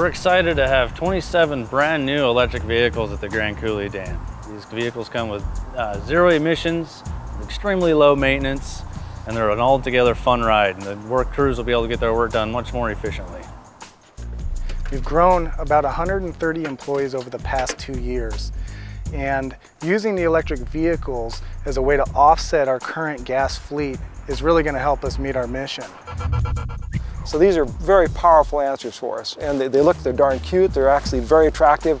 We're excited to have 27 brand new electric vehicles at the Grand Coulee Dam. These vehicles come with zero emissions, extremely low maintenance, and they're an altogether fun ride, and the work crews will be able to get their work done much more efficiently. We've grown about 130 employees over the past 2 years, and using the electric vehicles as a way to offset our current gas fleet is really going to help us meet our mission. So these are very powerful answers for us, and they look, they're darn cute, they're actually very attractive,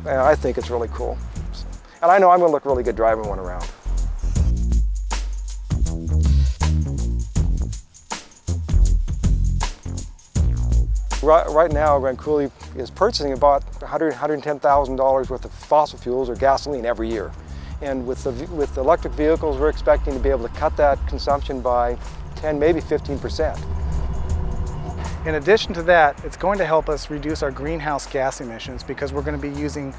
and I think it's really cool. And I know I'm going to look really good driving one around. Right now, Grand Coulee is purchasing about $110,000 worth of fossil fuels or gasoline every year. And with the electric vehicles, we're expecting to be able to cut that consumption by 10, maybe 15%. In addition to that, it's going to help us reduce our greenhouse gas emissions because we're going to be using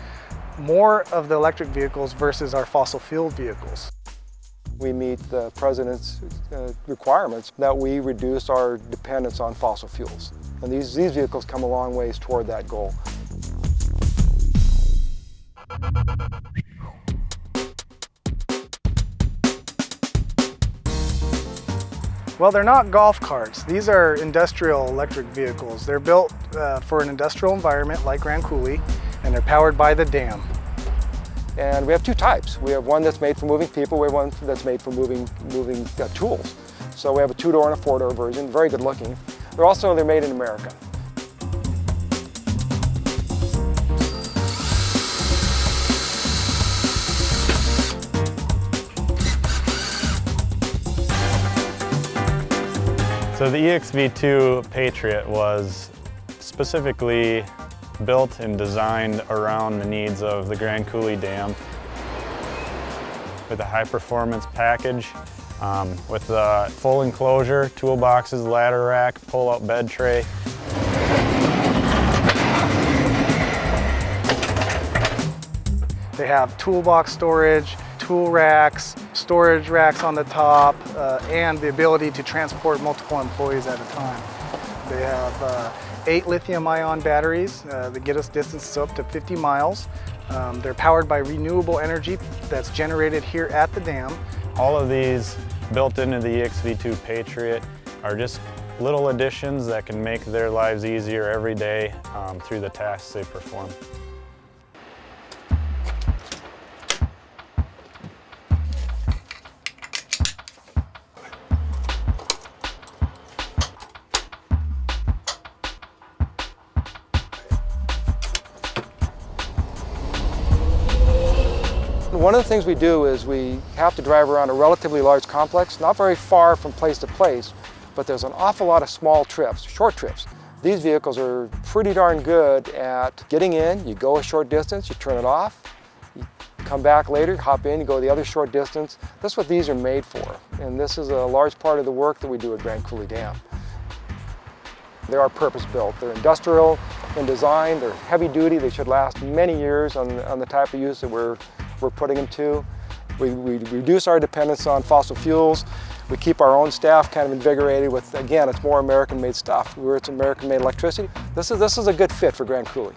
more of the electric vehicles versus our fossil fuel vehicles. We meet the President's requirements that we reduce our dependence on fossil fuels. And these vehicles come a long ways toward that goal. Well, they're not golf carts. These are industrial electric vehicles. They're built for an industrial environment like Grand Coulee, and they're powered by the dam. And we have two types. We have one that's made for moving people, we have one that's made for moving tools. So we have a two-door and a four-door version, very good looking. They're made in America. So the EXV2 Patriot was specifically built and designed around the needs of the Grand Coulee Dam with a high-performance package. With the full enclosure, toolboxes, ladder rack, pull-out bed tray. They have toolbox storage, tool racks, storage racks on the top, and the ability to transport multiple employees at a time. They have 8 lithium-ion batteries that get us distances up to 50 miles. They're powered by renewable energy that's generated here at the dam. All of these built into the EXV2 Patriot are just little additions that can make their lives easier every day through the tasks they perform. One of the things we do is we have to drive around a relatively large complex, not very far from place to place, but there's an awful lot of small trips, short trips. These vehicles are pretty darn good at getting in, you go a short distance, you turn it off, you come back later, hop in, you go the other short distance. That's what these are made for, and this is a large part of the work that we do at Grand Coulee Dam. They are purpose-built, they're industrial in design, they're heavy-duty, they should last many years on the type of use that we're putting them to. We reduce our dependence on fossil fuels. We keep our own staff kind of invigorated with, again, it's more American-made stuff. It's American-made electricity. This is a good fit for Grand Coulee.